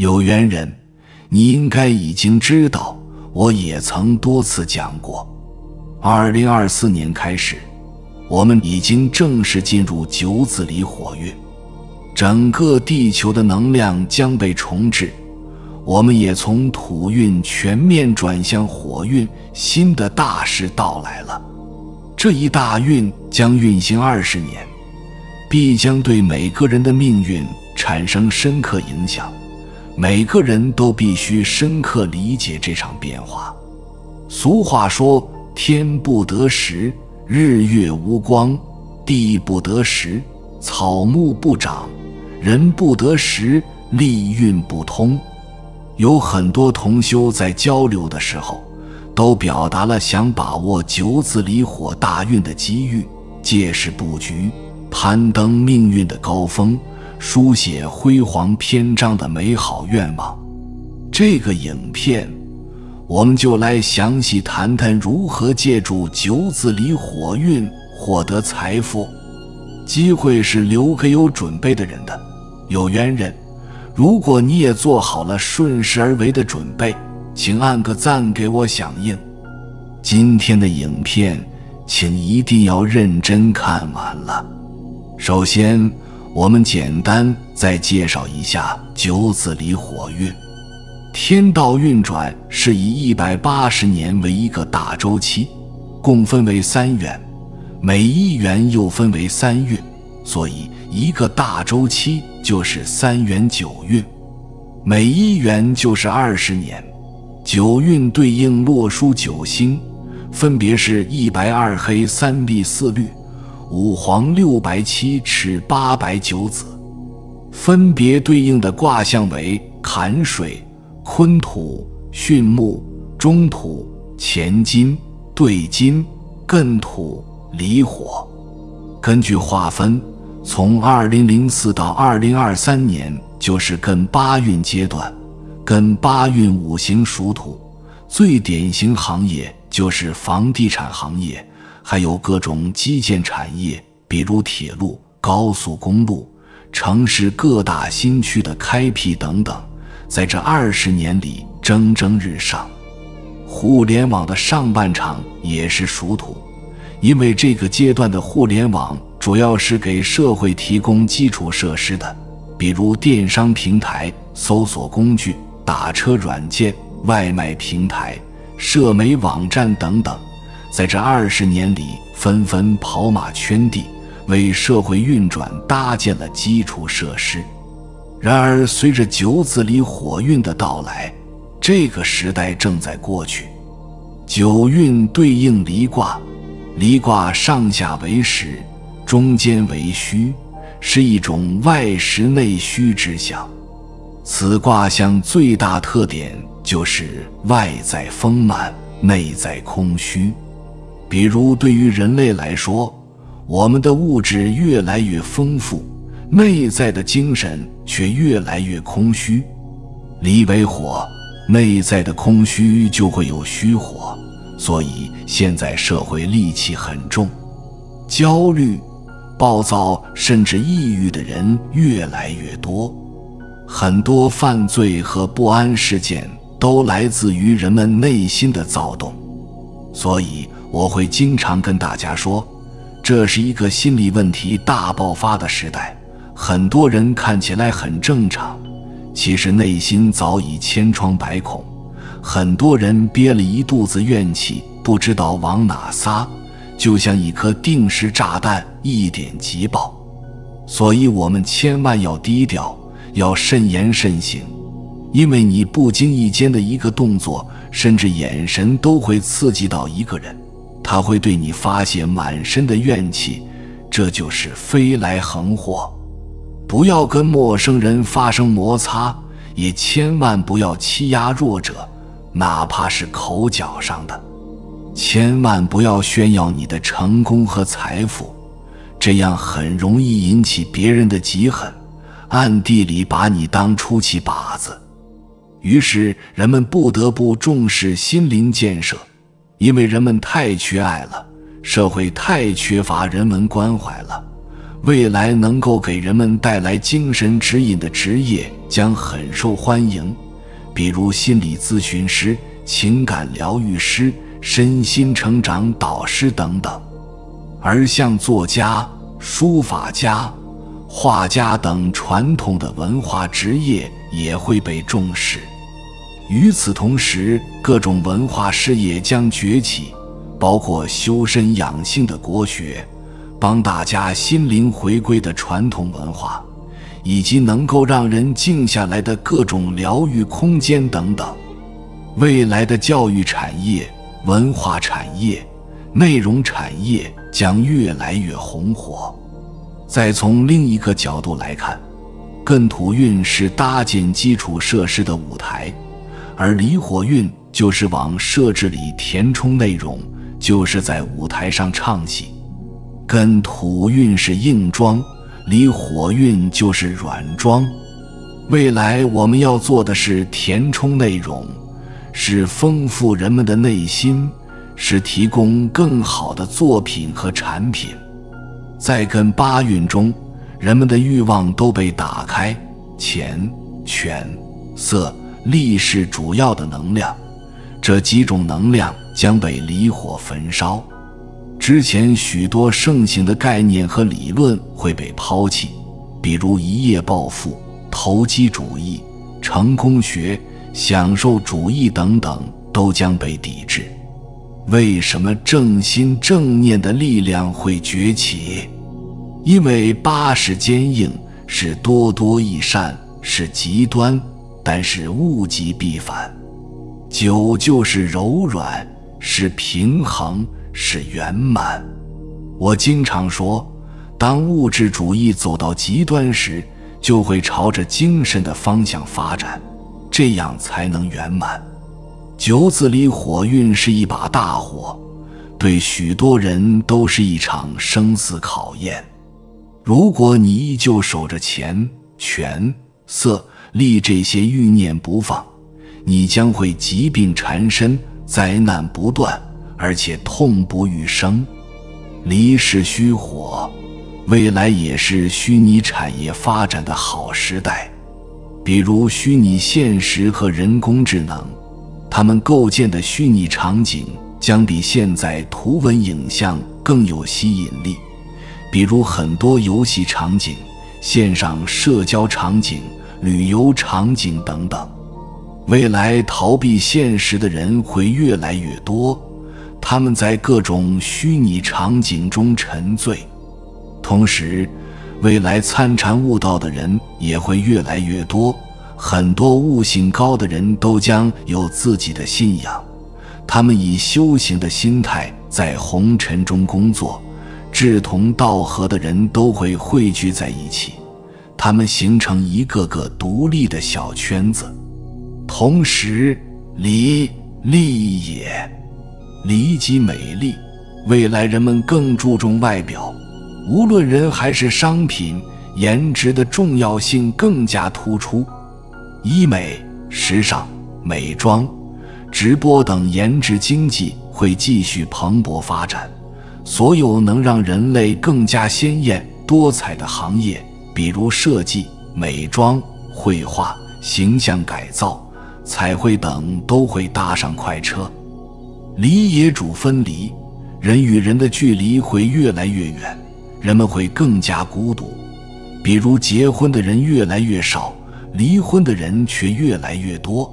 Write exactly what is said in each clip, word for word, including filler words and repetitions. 有缘人，你应该已经知道，我也曾多次讲过。二零二四年开始，我们已经正式进入九子离火月，整个地球的能量将被重置，我们也从土运全面转向火运，新的大事到来了。这一大运将运行二十年，必将对每个人的命运产生深刻影响，每个人都必须深刻理解这场变化。俗话说，天不得时，日月无光；地不得时，草木不长；人不得时，利运不通。有很多同修在交流的时候，都表达了想把握九子离火大运的机遇，借势布局，攀登命运的高峰，书写辉煌篇章的美好愿望。这个影片，我们就来详细谈谈如何借助九子离火运获得财富。机会是留给有准备的人的。有缘人，如果你也做好了顺势而为的准备，请按个赞给我响应。今天的影片，请一定要认真看完了。首先，我们简单再介绍一下九子离火运。天道运转是以一百八十年为一个大周期，共分为三元，每一元又分为三运，所以一个大周期就是三元九运，每一元就是二十年。九运对应洛书九星，分别是一白二黑三碧四绿，五黄六白七赤八白九紫，分别对应的卦象为坎水、坤土、巽木、中土、乾金、兑金、艮土、离火。根据划分，从二零零四到二零二三年就是艮八运阶段。艮八运五行属土，最典型行业就是房地产行业，还有各种基建产业，比如铁路、高速公路、城市各大新区的开辟等等，在这二十年里蒸蒸日上。互联网的上半场也是属土，因为这个阶段的互联网主要是给社会提供基础设施的，比如电商平台、搜索工具、打车软件、外卖平台、社媒网站等等，在这二十年里纷纷跑马圈地，为社会运转搭建了基础设施。然而，随着九子离火运的到来，这个时代正在过去。九运对应离卦，离卦上下为实，中间为虚，是一种外实内虚之象。此卦象最大特点就是外在丰满，内在空虚。比如对于人类来说，我们的物质越来越丰富，内在的精神却越来越空虚。离为火，内在的空虚就会有虚火，所以现在社会戾气很重，焦虑、暴躁甚至抑郁的人越来越多。很多犯罪和不安事件都来自于人们内心的躁动。所以我会经常跟大家说，这是一个心理问题大爆发的时代。很多人看起来很正常，其实内心早已千疮百孔。很多人憋了一肚子怨气，不知道往哪撒，就像一颗定时炸弹，一点即爆。所以我们千万要低调，要慎言慎行，因为你不经意间的一个动作，甚至眼神都会刺激到一个人，他会对你发泄满身的怨气，这就是飞来横祸。不要跟陌生人发生摩擦，也千万不要欺压弱者，哪怕是口角上的。千万不要炫耀你的成功和财富，这样很容易引起别人的嫉恨，暗地里把你当出气靶子。于是人们不得不重视心灵建设，因为人们太缺爱了，社会太缺乏人文关怀了，未来能够给人们带来精神指引的职业将很受欢迎，比如心理咨询师、情感疗愈师、身心成长导师等等。而像作家、书法家、画家等传统的文化职业也会被重视。与此同时，各种文化事业将崛起，包括修身养性的国学，帮大家心灵回归的传统文化，以及能够让人静下来的各种疗愈空间等等。未来的教育产业、文化产业、内容产业将越来越红火。再从另一个角度来看，艮土运是搭建基础设施的舞台，而离火运就是往设置里填充内容，就是在舞台上唱戏。艮土运是硬装，离火运就是软装。未来我们要做的是填充内容，是丰富人们的内心，是提供更好的作品和产品。在艮八运中，人们的欲望都被打开，钱、权、色、力是主要的能量，这几种能量将被离火焚烧。之前许多盛行的概念和理论会被抛弃，比如一夜暴富、投机主义、成功学、享受主义等等，都将被抵制。为什么正心正念的力量会崛起？因为八是坚硬，是多多益善，是极端，但是物极必反。九就是柔软，是平衡，是圆满。我经常说，当物质主义走到极端时，就会朝着精神的方向发展，这样才能圆满。九字离火运是一把大火，对许多人都是一场生死考验。如果你依旧守着钱、权、色、利这些欲念不放，你将会疾病缠身，灾难不断，而且痛不欲生。离是虚火，未来也是虚拟产业发展的好时代，比如虚拟现实和人工智能，他们构建的虚拟场景将比现在图文影像更有吸引力，比如很多游戏场景、线上社交场景、旅游场景等等。未来逃避现实的人会越来越多，他们在各种虚拟场景中沉醉。同时，未来参禅悟道的人也会越来越多，很多悟性高的人都将有自己的信仰，他们以修行的心态在红尘中工作，志同道合的人都会汇聚在一起，他们形成一个个独立的小圈子。同时，离利也。离即美丽，未来人们更注重外表，无论人还是商品，颜值的重要性更加突出。医美、时尚、美妆、直播等颜值经济会继续蓬勃发展，所有能让人类更加鲜艳多彩的行业，比如设计、美妆、绘画、形象改造、彩绘等，都会搭上快车。离也主分离，人与人的距离会越来越远，人们会更加孤独，比如结婚的人越来越少，离婚的人却越来越多。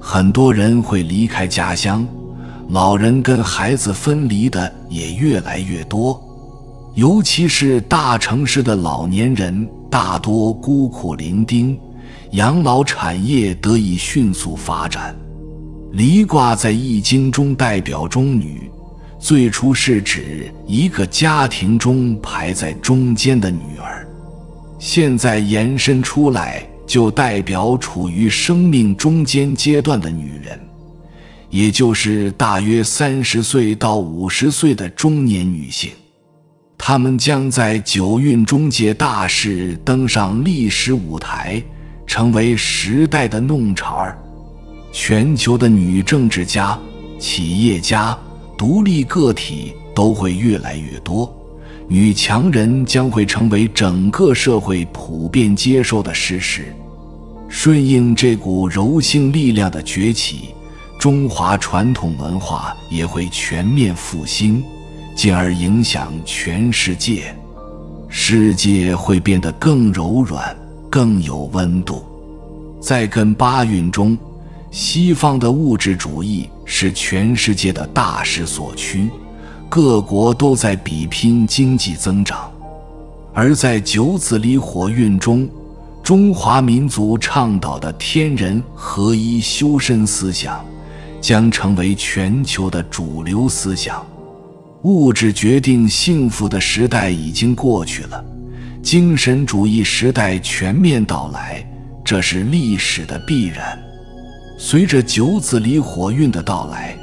很多人会离开家乡，老人跟孩子分离的也越来越多，尤其是大城市的老年人大多孤苦伶仃，养老产业得以迅速发展。离卦在易经中代表中女，最初是指一个家庭中排在中间的女儿，现在延伸出来就代表处于生命中间阶段的女人，也就是大约三十岁到五十岁的中年女性，她们将在九运中借大事登上历史舞台，成为时代的弄潮儿。全球的女政治家、企业家、独立个体都会越来越多，女强人将会成为整个社会普遍接受的事实。顺应这股柔性力量的崛起，中华传统文化也会全面复兴，进而影响全世界。世界会变得更柔软，更有温度。在艮巴运中，西方的物质主义是全世界的大势所趋，各国都在比拼经济增长。而在九紫离火运中，中华民族倡导的天人合一修身思想将成为全球的主流思想。物质决定幸福的时代已经过去了，精神主义时代全面到来，这是历史的必然。随着九紫离火运的到来，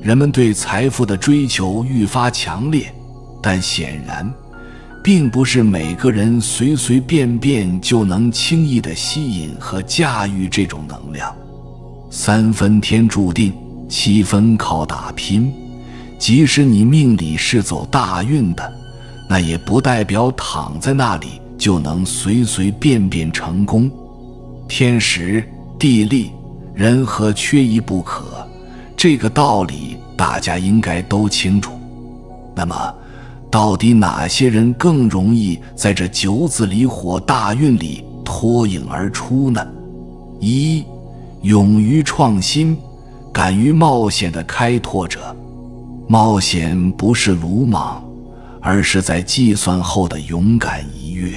人们对财富的追求愈发强烈，但显然，并不是每个人随随便便就能轻易地吸引和驾驭这种能量。三分天注定，七分靠打拼。即使你命里是走大运的，那也不代表躺在那里就能随随便便成功。天时、地利、人和缺一不可，这个道理大家应该都清楚。那么，到底哪些人更容易在这九紫离火大运里脱颖而出呢？一、勇于创新、敢于冒险的开拓者。冒险不是鲁莽，而是在计算后的勇敢一跃。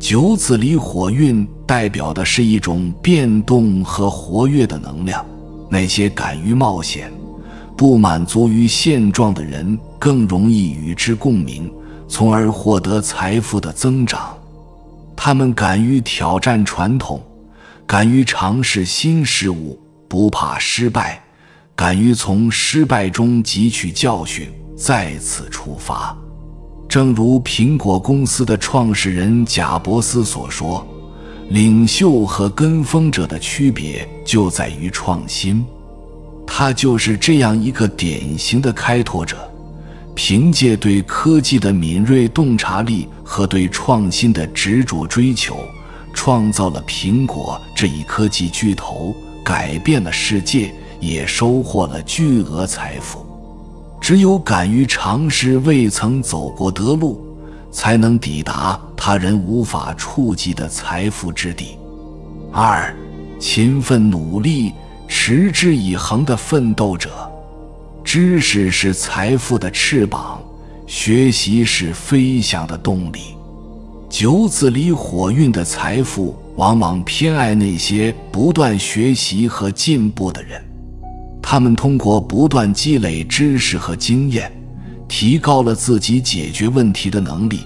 九紫离火运代表的是一种变动和活跃的能量，那些敢于冒险、不满足于现状的人更容易与之共鸣，从而获得财富的增长。他们敢于挑战传统，敢于尝试新事物，不怕失败，敢于从失败中汲取教训，再次出发。正如苹果公司的创始人贾伯斯所说，领袖和跟风者的区别就在于创新。他就是这样一个典型的开拓者，凭借对科技的敏锐洞察力和对创新的执着追求，创造了苹果这一科技巨头，改变了世界，也收获了巨额财富。只有敢于尝试未曾走过的路，才能抵达他人无法触及的财富之地。二、勤奋努力、持之以恒的奋斗者。知识是财富的翅膀，学习是飞翔的动力。九紫离火运的财富往往偏爱那些不断学习和进步的人。他们通过不断积累知识和经验，提高了自己解决问题的能力，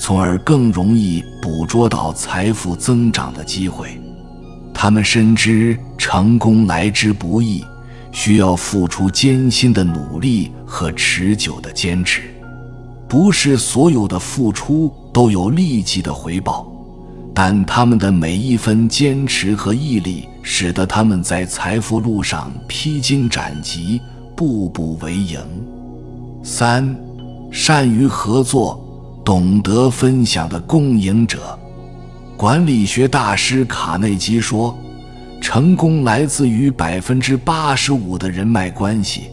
从而更容易捕捉到财富增长的机会。他们深知成功来之不易，需要付出艰辛的努力和持久的坚持。不是所有的付出都有立即的回报，但他们的每一分坚持和毅力，使得他们在财富路上披荆斩棘，步步为营。三、善于合作、懂得分享的共赢者。管理学大师卡内基说，成功来自于 百分之八十五 的人脉关系，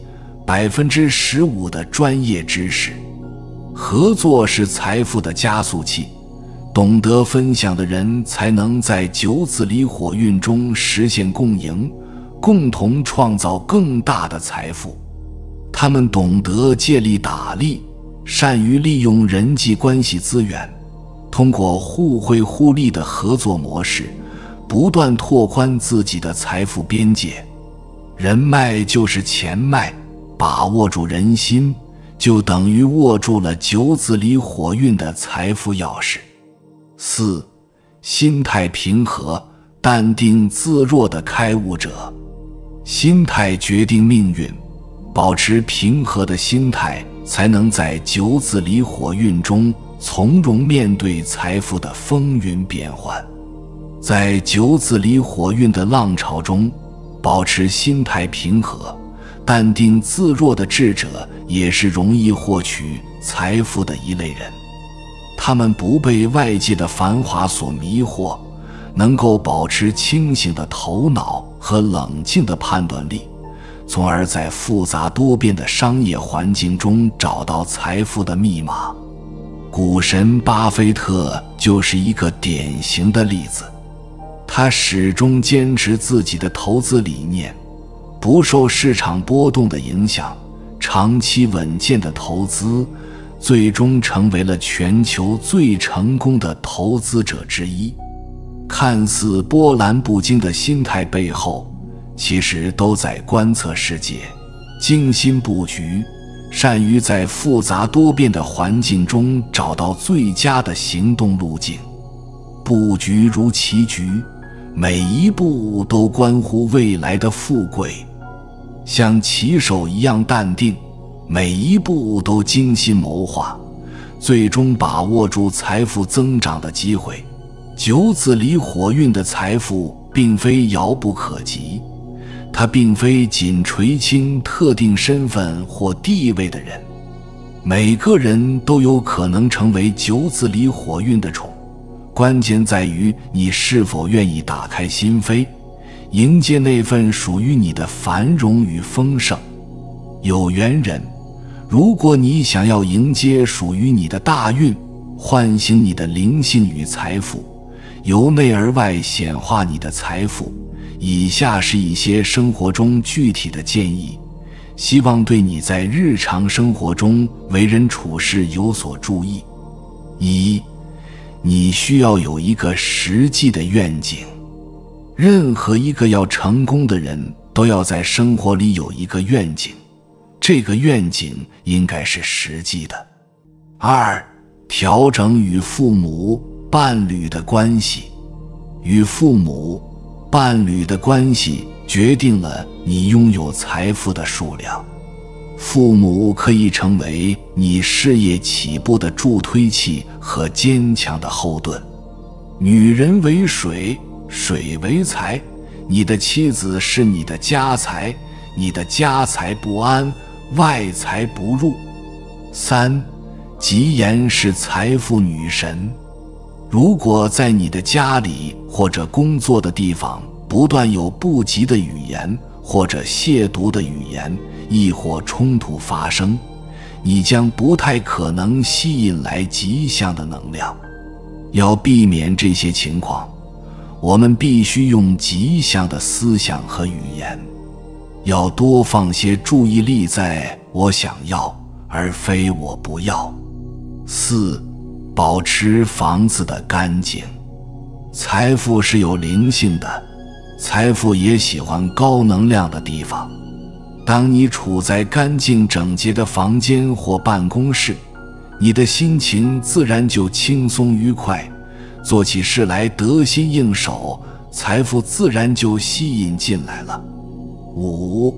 百分之十五 的专业知识。合作是财富的加速器，懂得分享的人才能在九紫离火运中实现共赢，共同创造更大的财富。他们懂得借力打力，善于利用人际关系资源，通过互惠互利的合作模式，不断拓宽自己的财富边界。人脉就是钱脉，把握住人心，就等于握住了九紫离火运的财富钥匙。四、心态平和、淡定自若的开悟者。心态决定命运，保持平和的心态，才能在九紫离火运中从容面对财富的风云变幻。在九紫离火运的浪潮中，保持心态平和、淡定自若的智者，也是容易获取财富的一类人，他们不被外界的繁华所迷惑，能够保持清醒的头脑和冷静的判断力，从而在复杂多变的商业环境中找到财富的密码。股神巴菲特就是一个典型的例子。他始终坚持自己的投资理念，不受市场波动的影响，长期稳健的投资，最终成为了全球最成功的投资者之一。看似波澜不惊的心态背后，其实都在观测世界，精心布局，善于在复杂多变的环境中找到最佳的行动路径。布局如棋局，每一步都关乎未来的富贵，像棋手一样淡定，每一步都精心谋划，最终把握住财富增长的机会。九子离火运的财富并非遥不可及，它并非仅垂青特定身份或地位的人，每个人都有可能成为九子离火运的宠。关键在于你是否愿意打开心扉，迎接那份属于你的繁荣与丰盛。有缘人，如果你想要迎接属于你的大运，唤醒你的灵性与财富，由内而外显化你的财富，以下是一些生活中具体的建议，希望对你在日常生活中为人处事有所注意。一，你需要有一个实际的愿景。任何一个要成功的人都要在生活里有一个愿景，这个愿景应该是实际的。二，调整与父母、伴侣的关系。与父母、伴侣的关系决定了你拥有财富的数量。父母可以成为你事业起步的助推器和坚强的后盾。女人为水，水为财，你的妻子是你的家财，你的家财不安，外财不入。三，吉言是财富女神。如果在你的家里或者工作的地方不断有不吉的语言或者亵渎的语言，亦或冲突发生，你将不太可能吸引来吉祥的能量。要避免这些情况，我们必须用吉祥的思想和语言，要多放些注意力在我想要而非我不要。四，保持房子的干净。财富是有灵性的，财富也喜欢高能量的地方。当你处在干净整洁的房间或办公室，你的心情自然就轻松愉快，做起事来得心应手，财富自然就吸引进来了。五，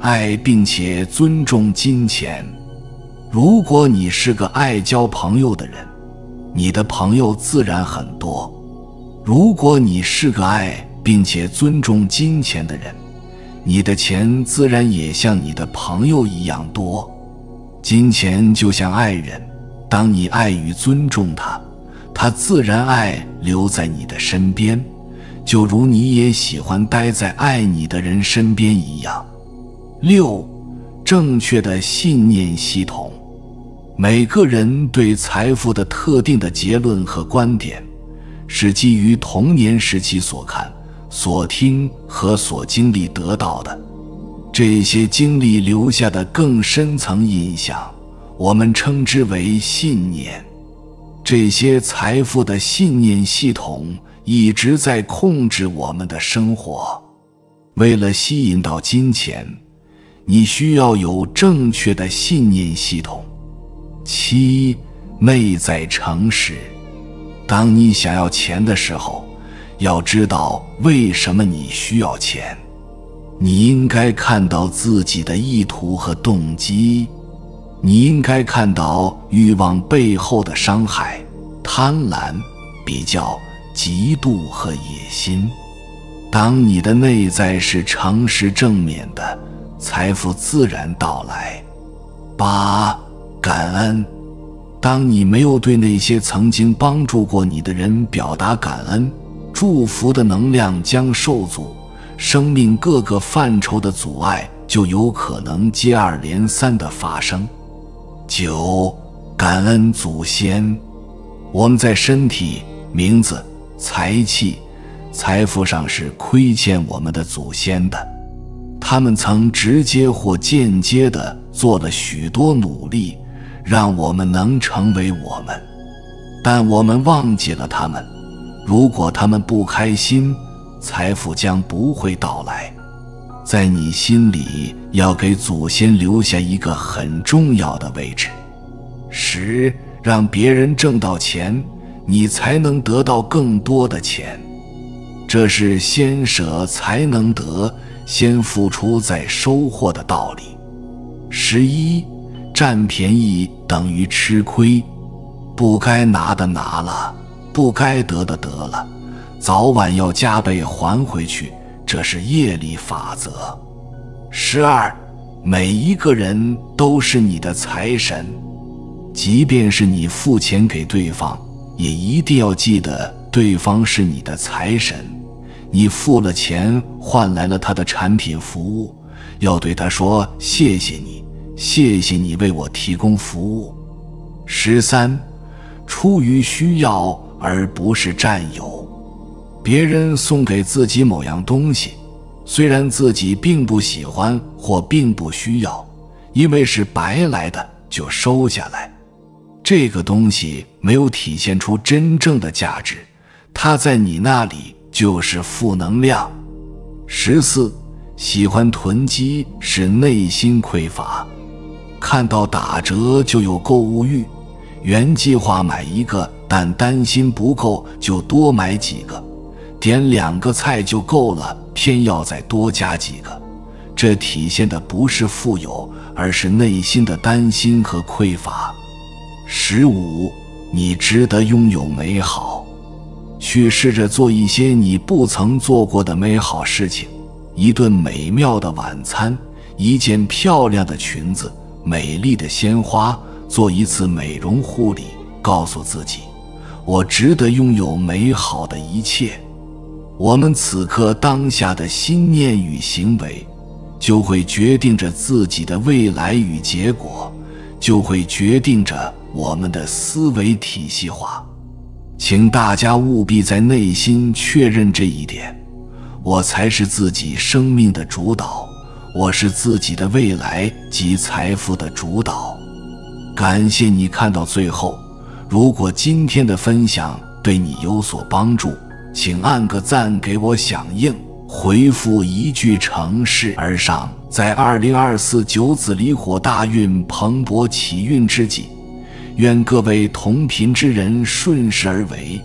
爱并且尊重金钱。如果你是个爱交朋友的人，你的朋友自然很多。如果你是个爱并且尊重金钱的人，你的钱自然也像你的朋友一样多。金钱就像爱人，当你爱与尊重它，它自然爱留在你的身边，就如你也喜欢待在爱你的人身边一样。六，正确的信念系统。每个人对财富的特定的结论和观点，是基于童年时期所看、所听和所经历得到的。这些经历留下的更深层印象，我们称之为信念。这些财富的信念系统一直在控制我们的生活。为了吸引到金钱，你需要有正确的信念系统。七，内在诚实。当你想要钱的时候，要知道为什么你需要钱。你应该看到自己的意图和动机，你应该看到欲望背后的伤害、贪婪、比较、嫉妒和野心。当你的内在是诚实正面的，财富自然到来。八，感恩当你没有对那些曾经帮助过你的人表达感恩，祝福的能量将受阻，生命各个范畴的阻碍就有可能接二连三的发生。九、感恩祖先。我们在身体、名字、财气、财富上是亏欠我们的祖先的，他们曾直接或间接地做了许多努力，让我们能成为我们，但我们忘记了他们。如果他们不开心，财富将不会到来。在你心里要给祖先留下一个很重要的位置。十、让别人挣到钱，你才能得到更多的钱。这是先舍才能得，先付出再收获的道理。十一、占便宜等于吃亏，不该拿的拿了，不该得的得了，早晚要加倍还回去，这是业力法则。十二、每一个人都是你的财神，即便是你付钱给对方，也一定要记得对方是你的财神，你付了钱换来了他的产品服务，要对他说谢谢你，谢谢你为我提供服务。十三、出于需要而不是占有。别人送给自己某样东西，虽然自己并不喜欢或并不需要，因为是白来的就收下来，这个东西没有体现出真正的价值，它在你那里就是负能量。十四、喜欢囤积是内心匮乏，看到打折就有购物欲，原计划买一个，但担心不够就多买几个，点两个菜就够了，偏要再多加几个，这体现的不是富有，而是内心的担心和匮乏。十五，你值得拥有美好，去试着做一些你不曾做过的美好事情，一顿美妙的晚餐，一件漂亮的裙子，美丽的鲜花，做一次美容护理，告诉自己，我值得拥有美好的一切。我们此刻当下的心念与行为，就会决定着自己的未来与结果，就会决定着我们的思维体系化。请大家务必在内心确认这一点，我才是自己生命的主导，我是自己的未来及财富的主导。感谢你看到最后，如果今天的分享对你有所帮助，请按个赞给我响应，回复一句乘势而上。在二零二四九紫离火大运蓬勃起运之际，愿各位同频之人顺势而为，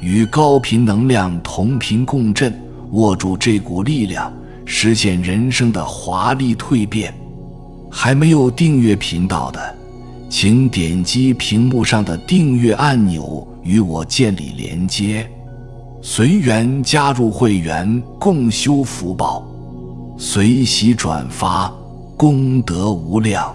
与高频能量同频共振，握住这股力量，实现人生的华丽蜕变。还没有订阅频道的，请点击屏幕上的订阅按钮与我建立连接，随缘加入会员，共修福报，随喜转发，功德无量。